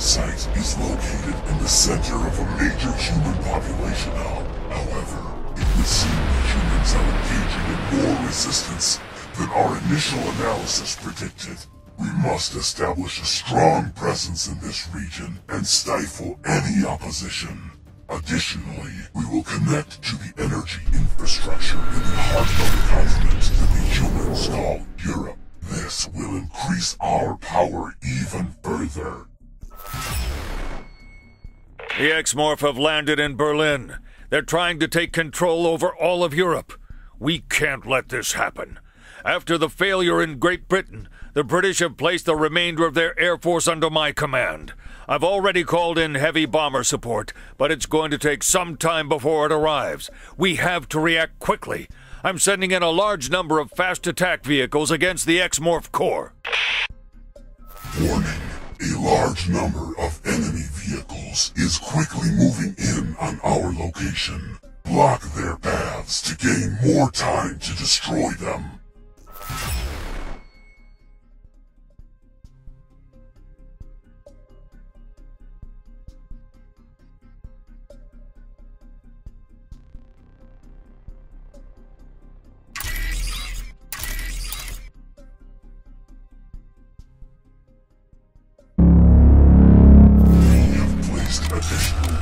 site is located in the center of a major human population hub. However, it would seem that humans are engaging in more resistance than our initial analysis predicted. We must establish a strong presence in this region and stifle any opposition. Additionally, we will connect to the energy infrastructure in the heart of the continent that the humans call Europe. This will increase our power even further. The Exmorph have landed in Berlin. They're trying to take control over all of Europe. We can't let this happen. After the failure in Great Britain, the British have placed the remainder of their air force under my command. I've already called in heavy bomber support, but it's going to take some time before it arrives. We have to react quickly. I'm sending in a large number of fast attack vehicles against the Exmorph Corps. Warning. A large number of enemy vehicles is quickly moving in on our location. Block their paths to gain more time to destroy them.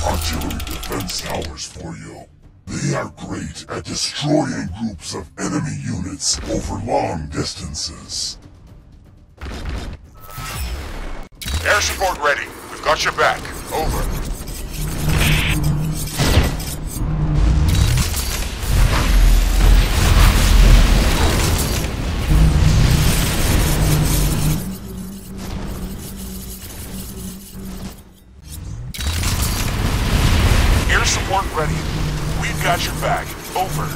Artillery defense towers for you. They are great at destroying groups of enemy units over long distances. Air support ready. We've got your back. Over. Support ready. We've got your back. Over.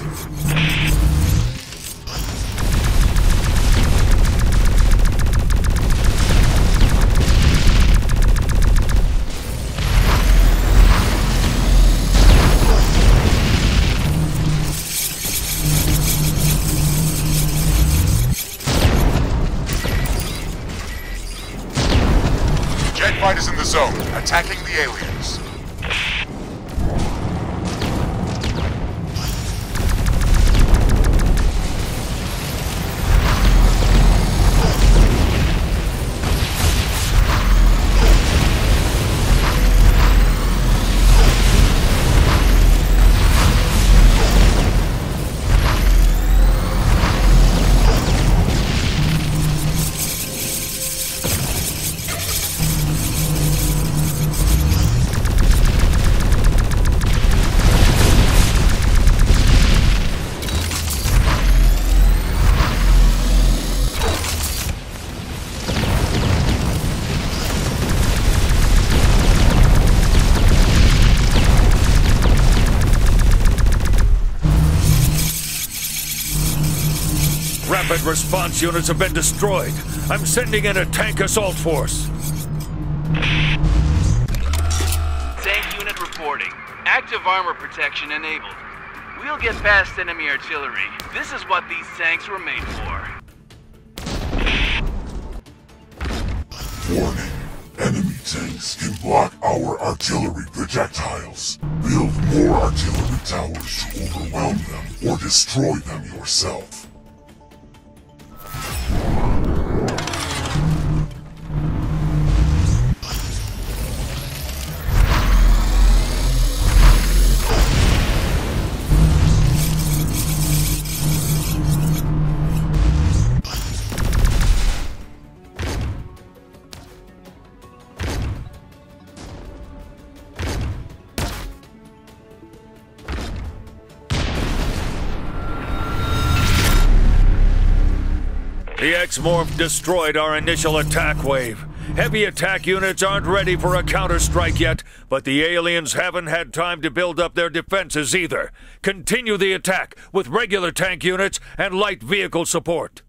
Jet fighters in the zone, attacking the aliens. Rapid response units have been destroyed. I'm sending in a tank assault force. Tank unit reporting. Active armor protection enabled. We'll get past enemy artillery. This is what these tanks were made for. Warning. Enemy tanks can block our artillery projectiles. Build more artillery towers to overwhelm them or destroy them yourself. The Exmorph destroyed our initial attack wave. Heavy attack units aren't ready for a counterstrike yet, but the aliens haven't had time to build up their defenses either. Continue the attack with regular tank units and light vehicle support.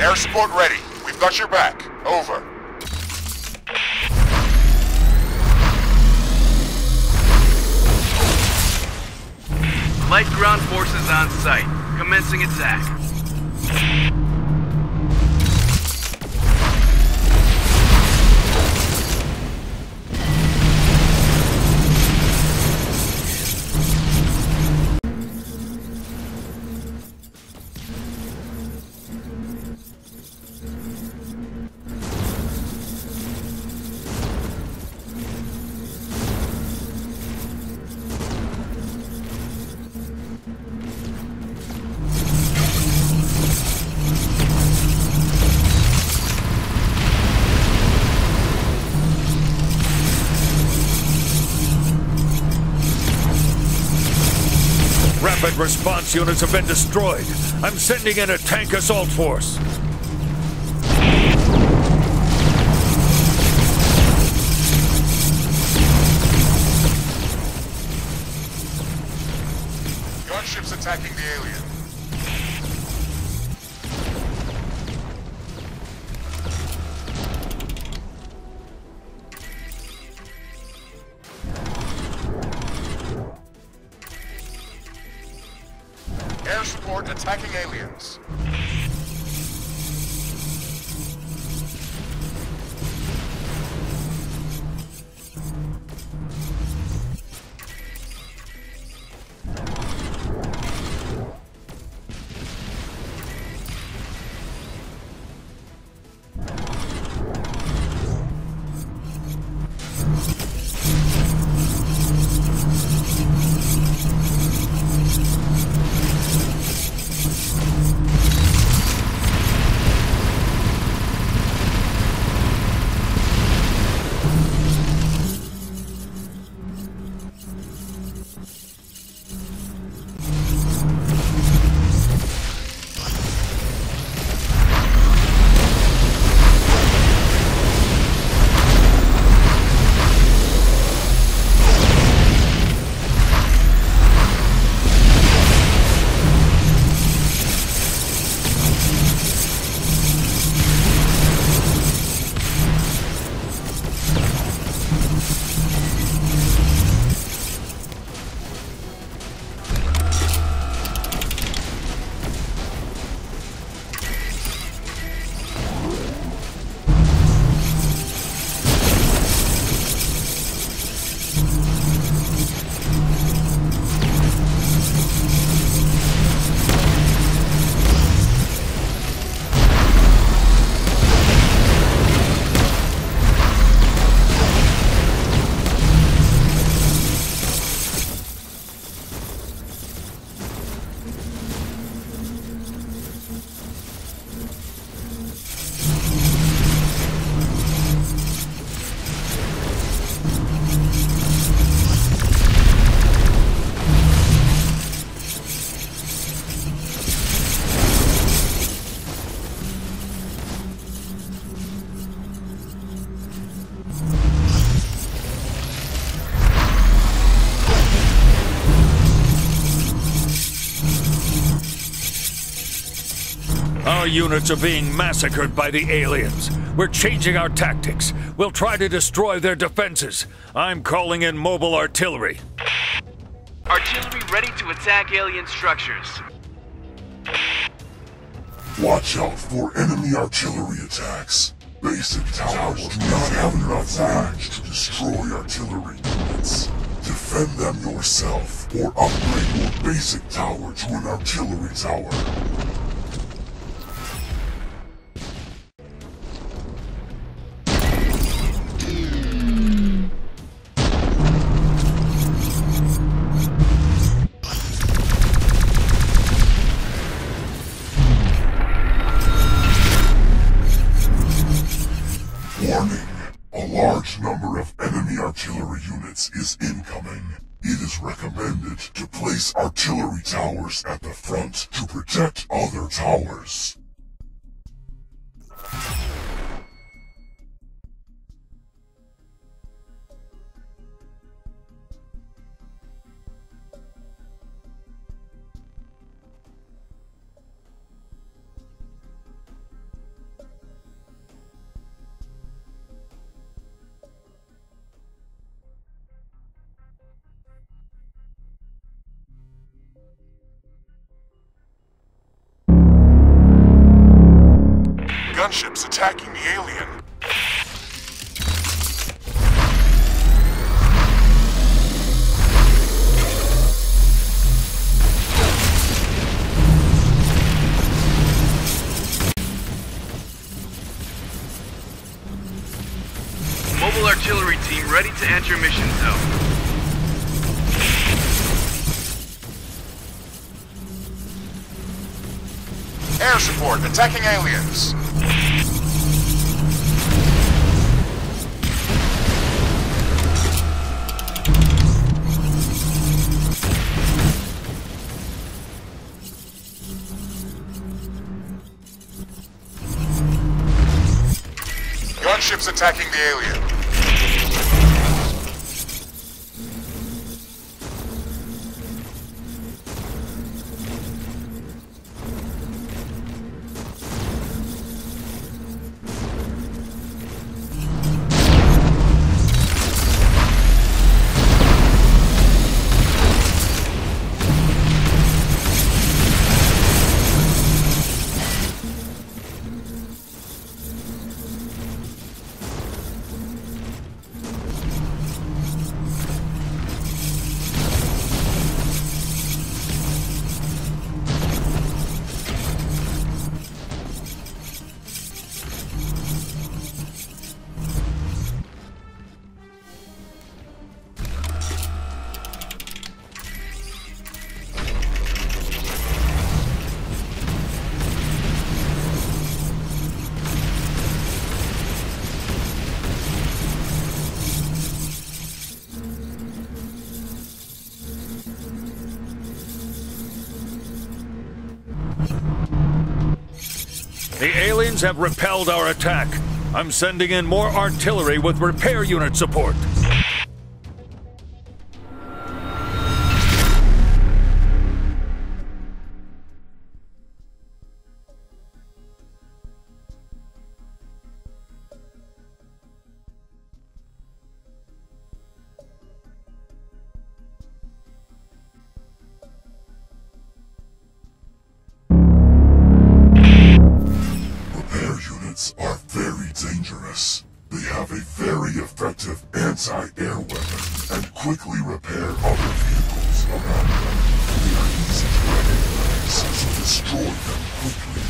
Air support ready. We've got your back. Over. Light ground forces on site. Commencing attack. Rapid response units have been destroyed. I'm sending in a tank assault force. Gunships attacking the alien. Attacking aliens. Our units are being massacred by the aliens. We're changing our tactics. We'll try to destroy their defenses. I'm calling in mobile artillery. Artillery ready to attack alien structures. Watch out for enemy artillery attacks. Basic towers do not have enough range to destroy artillery units. Defend them yourself or upgrade your basic tower to an artillery tower. Is incoming. It is recommended to place artillery towers at the front to protect other towers. gunships attacking the alien. Mobile artillery team ready to enter mission zone. Air support, attacking aliens. Gunships attacking the alien. The aliens have repelled our attack. I'm sending in more artillery with repair unit support. Are very dangerous. They have a very effective anti-air weapon and quickly repair other vehicles around them. They are easy to recognize, so destroy them quickly.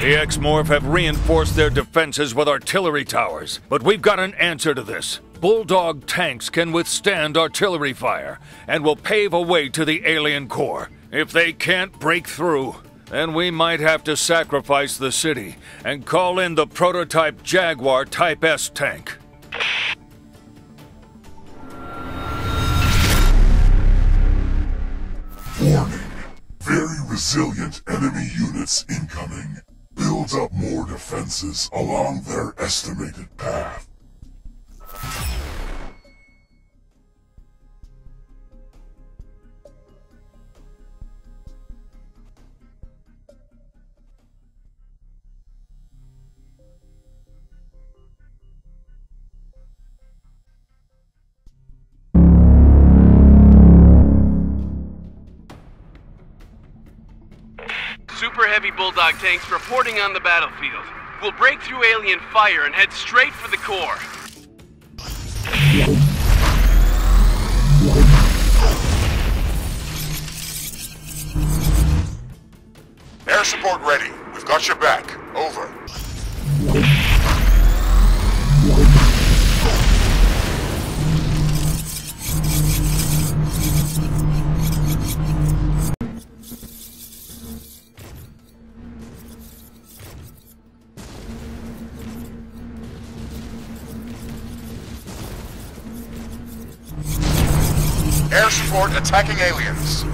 The Exmorph have reinforced their defenses with artillery towers, but we've got an answer to this. Bulldog tanks can withstand artillery fire and will pave a way to the alien core. If they can't break through, then we might have to sacrifice the city and call in the prototype Jaguar Type S tank. Warning. Very resilient enemy units incoming. Build up more defenses along their estimated path. heavy Bulldog tanks reporting on the battlefield. We'll break through alien fire and head straight for the core. Air support ready. We've got your back. Over. Air support attacking aliens.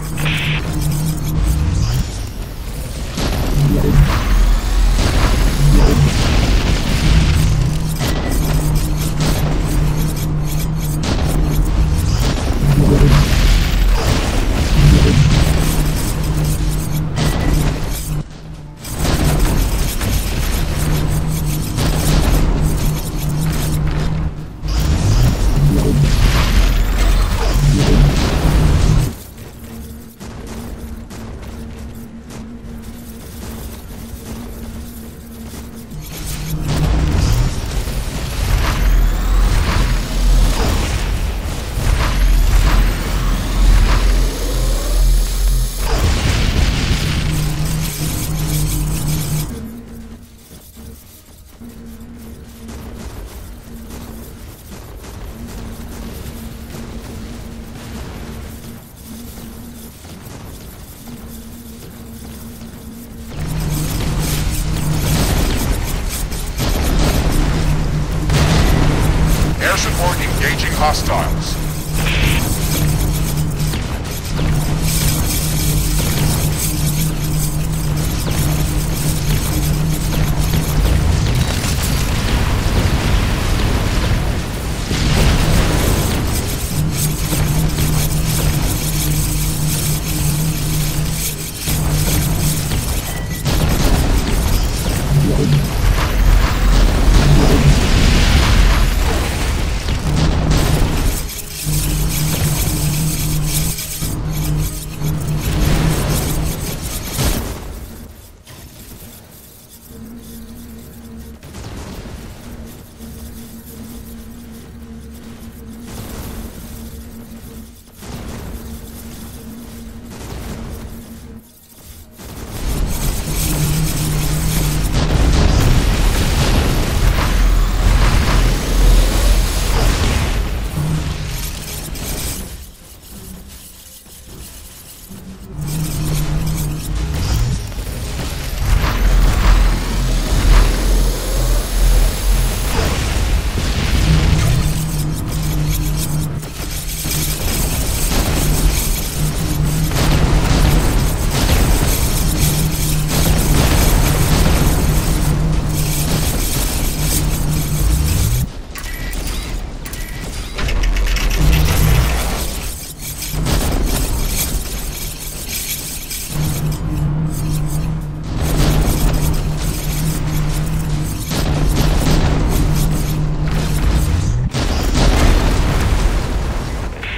Hostiles.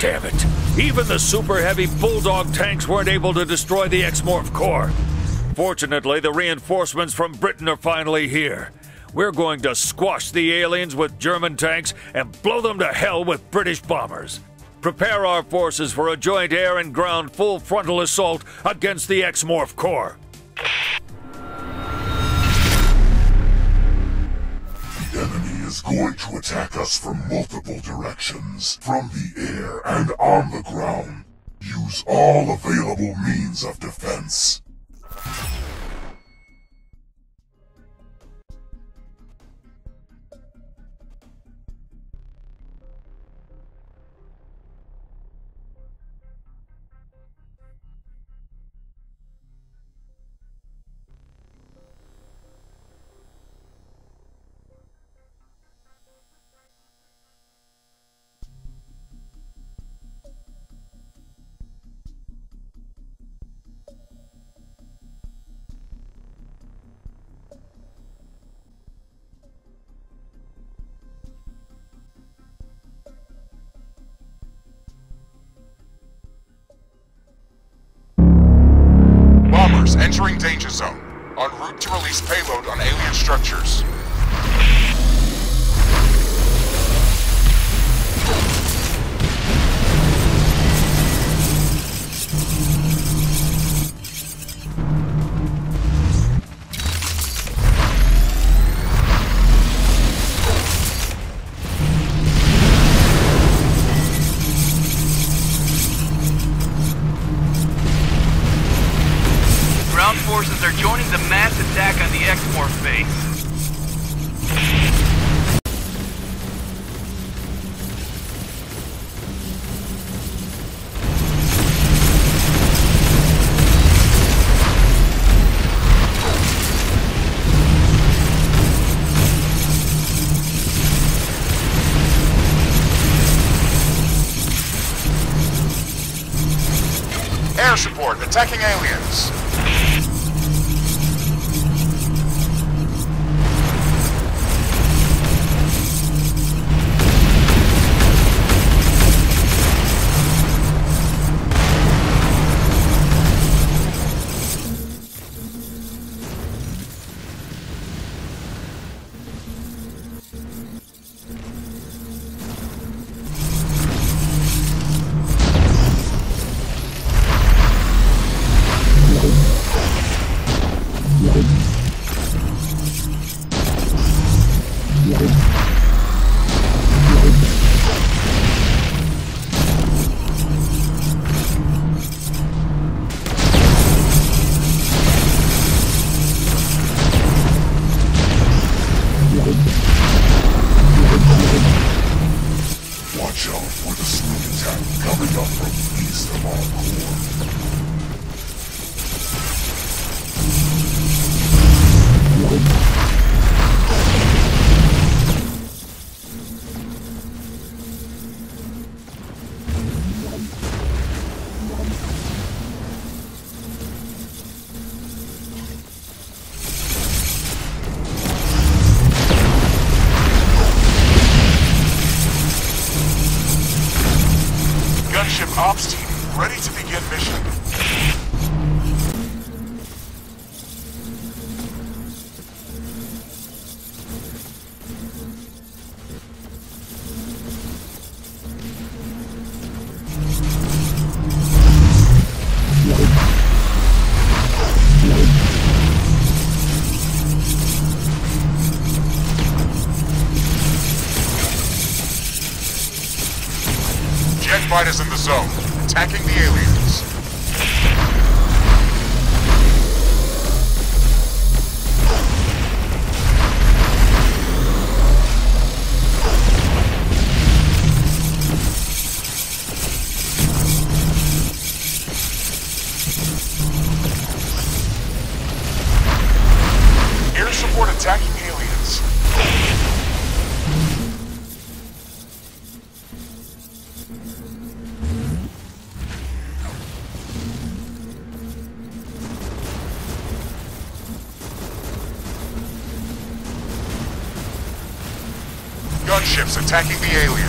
Damn it! Even the super heavy Bulldog tanks weren't able to destroy the Exmorph core. Fortunately, the reinforcements from Britain are finally here. We're going to squash the aliens with German tanks and blow them to hell with British bombers. Prepare our forces for a joint air and ground full frontal assault against the Exmorph core. Is going to attack us from multiple directions, from the air and on the ground. Use all available means of defense. Entering danger zone. En route to release payload on alien structures. Forces are joining the mass attack on the Exmoor base. Air support attacking aliens. Ops team, ready to begin mission. Jet fighters in the zone, attacking the aliens. Air support attacking aliens. Gunships attacking the alien.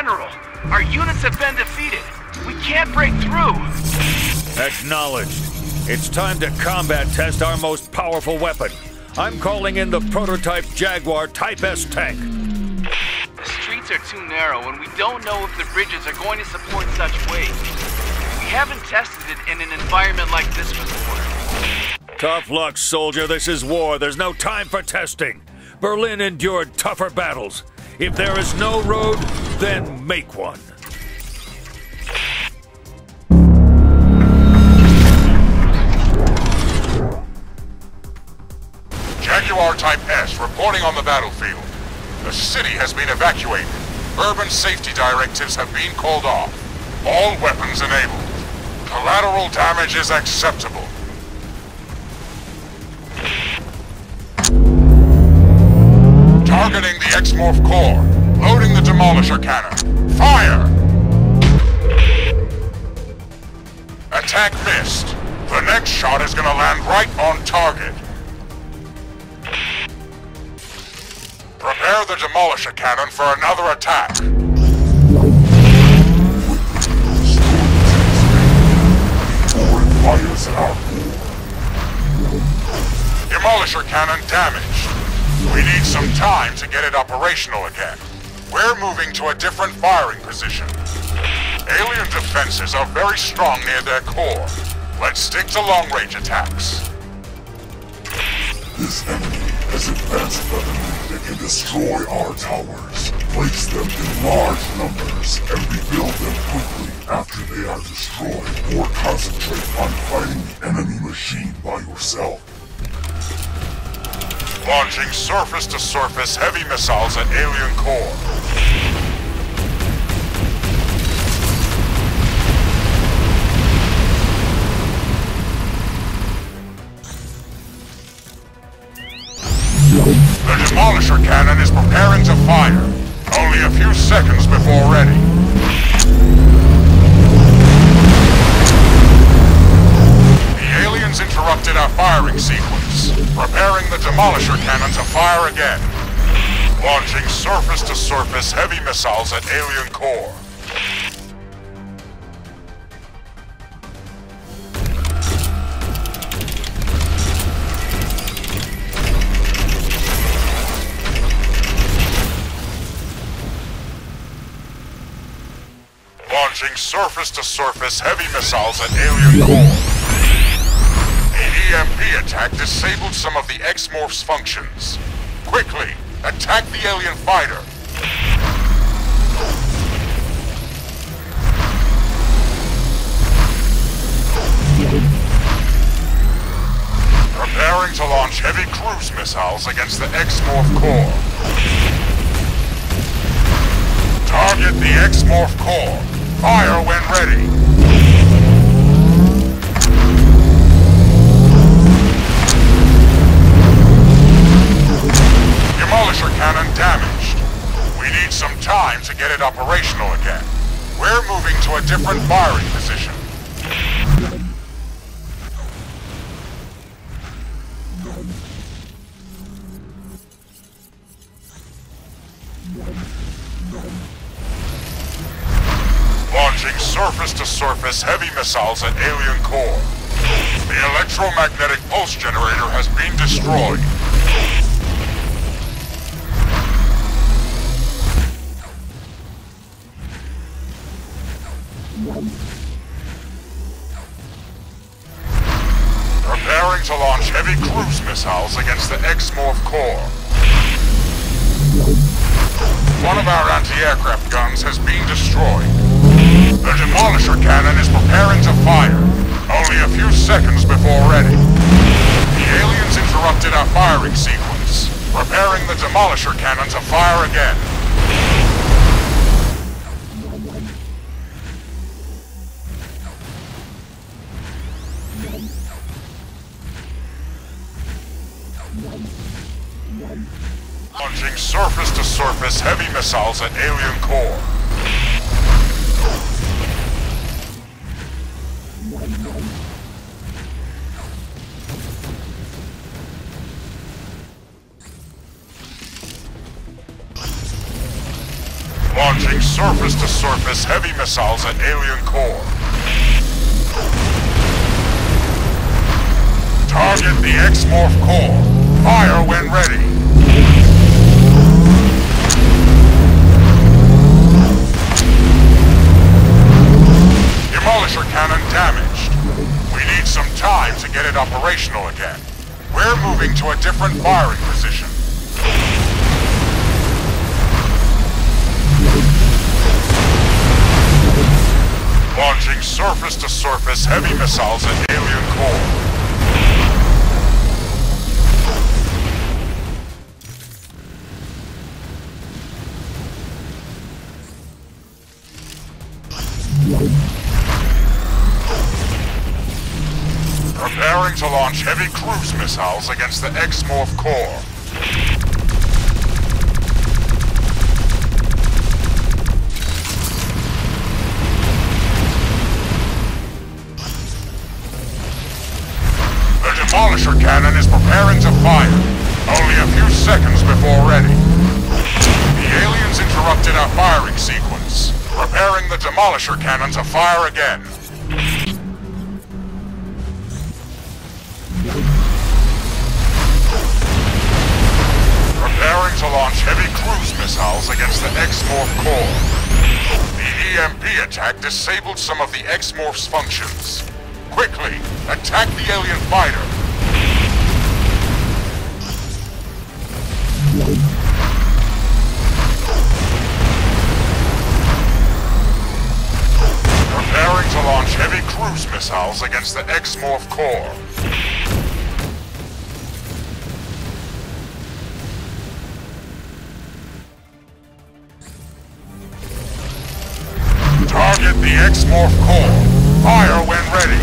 General, our units have been defeated. We can't break through. Acknowledged. It's time to combat test our most powerful weapon. I'm calling in the prototype Jaguar Type S tank. The streets are too narrow, and we don't know if the bridges are going to support such weight. We haven't tested it in an environment like this before. Tough luck, soldier. This is war. There's no time for testing. Berlin endured tougher battles. If there is no road, then make one. Jaguar Type S reporting on the battlefield. The city has been evacuated. Urban safety directives have been called off. All weapons enabled. Collateral damage is acceptable. Targeting the Exmorph core. Loading the Demolisher Cannon. Fire! Attack missed. The next shot is gonna land right on target. Prepare the Demolisher Cannon for another attack. Demolisher Cannon damaged. We need some time to get it operational again. We're moving to a different firing position. Alien defenses are very strong near their core. Let's stick to long-range attacks. This enemy has advanced weaponry that can destroy our towers. Place them in large numbers and rebuild them quickly after they are destroyed, or concentrate on fighting the enemy machine by yourself. Launching surface-to-surface heavy missiles at alien core. The Demolisher Cannon is preparing to fire, only a few seconds before ready. Interrupted our firing sequence, preparing the Demolisher Cannon to fire again. Launching surface-to-surface heavy missiles at alien core. Launching surface-to-surface heavy missiles at alien core. The EMP attack disabled some of the Exmorph's functions. Quickly, attack the alien fighter. Preparing to launch heavy cruise missiles against the Exmorph core. Target the Exmorph core. Fire when ready. Cannon damaged. We need some time to get it operational again. We're moving to a different firing position. Launching surface-to-surface heavy missiles at alien core. The electromagnetic pulse generator has been destroyed. Preparing to launch heavy cruise missiles against the Exmorph core. One of our anti-aircraft guns has been destroyed. The Demolisher Cannon is preparing to fire, only a few seconds before ready. The aliens interrupted our firing sequence, preparing the Demolisher Cannon to fire again. Launching surface-to-surface heavy missiles at alien core. Launching surface-to-surface heavy missiles at alien core. Target the Exmorph core. Fire when ready. Demolisher cannon damaged. We need some time to get it operational again. We're moving to a different firing position. Launching surface-to-surface heavy missiles at alien core. Preparing to launch heavy cruise missiles against the Exmorph core. Demolisher cannon is preparing to fire, only a few seconds before ready. The aliens interrupted our firing sequence, preparing the demolisher cannon to fire again. Preparing to launch heavy cruise missiles against the Exmorph core. The EMP attack disabled some of the Exmorph's functions. Quickly, attack the alien fighter! Preparing to launch heavy cruise missiles against the Exmorph core. Target the Exmorph core. Fire when ready.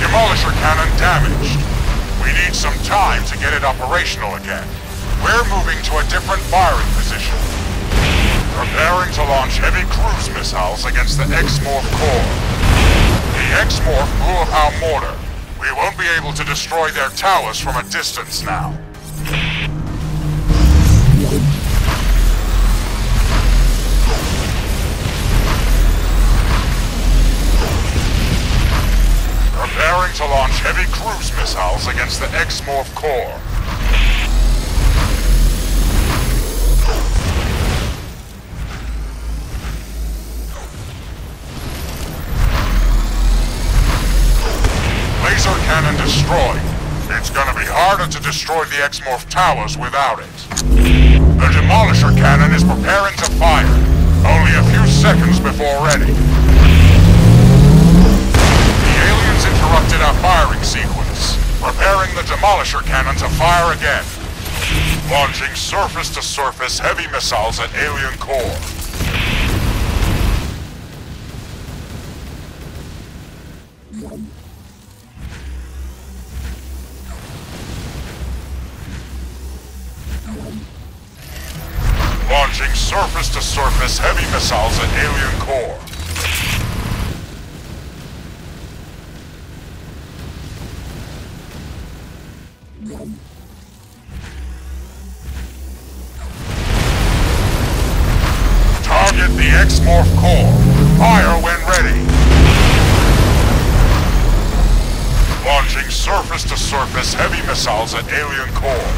Demolisher cannon damaged. We need some time to get it operational again. We're moving to a different firing position. Preparing to launch heavy cruise missiles against the Exmorph core. The Exmorph blew up our mortar. We won't be able to destroy their towers from a distance now. Preparing to launch heavy cruise missiles against the Exmorph core. Laser cannon destroyed. It's gonna be harder to destroy the Exmorph towers without it. The demolisher cannon is preparing to fire, only a few seconds before ready. Interrupted our firing sequence, preparing the demolisher cannon to fire again. Launching surface-to-surface heavy missiles at alien core. Launching surface-to-surface heavy missiles at alien core. Target the Exmorph core. Fire when ready. Launching surface-to-surface heavy missiles at alien core.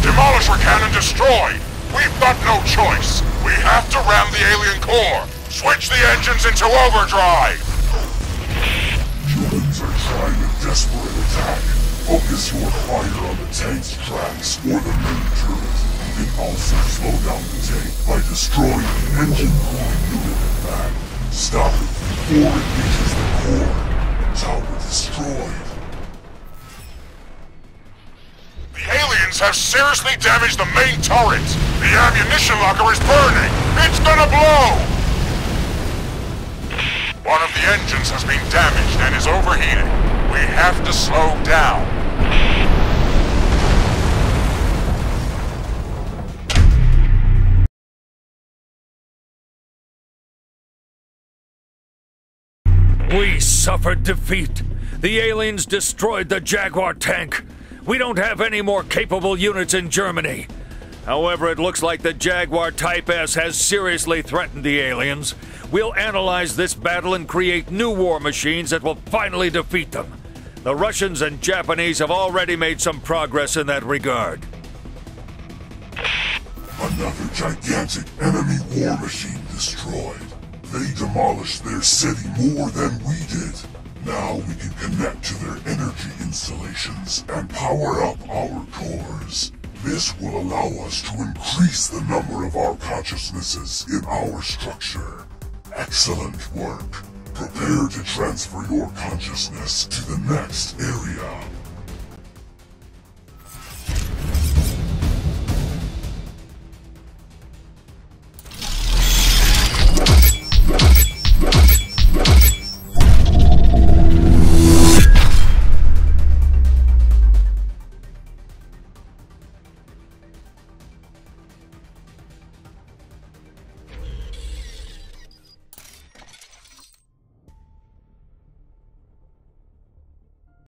Demolisher cannon destroyed! We've got no choice! We have to ram the alien core! Switch the engines into overdrive! Humans are trying a desperate attack. Focus your fire on the tank's tracks or the main turret. You can also slow down the tank by destroying the engine cooling unit in back. Stop it before it reaches the core. The tower destroyed. The aliens have seriously damaged the main turret. The ammunition locker is burning. It's gonna blow! One of the engines has been damaged and is overheating. We have to slow down. We suffered defeat. The aliens destroyed the Jaguar tank. We don't have any more capable units in Germany. However, it looks like the Jaguar Type S has seriously threatened the aliens. We'll analyze this battle and create new war machines that will finally defeat them. The Russians and Japanese have already made some progress in that regard. Another gigantic enemy war machine destroyed. They demolished their city more than we did. Now we can connect to their energy installations and power up our cores. This will allow us to increase the number of our consciousnesses in our structure. Excellent work. Prepare to transfer your consciousness to the next area.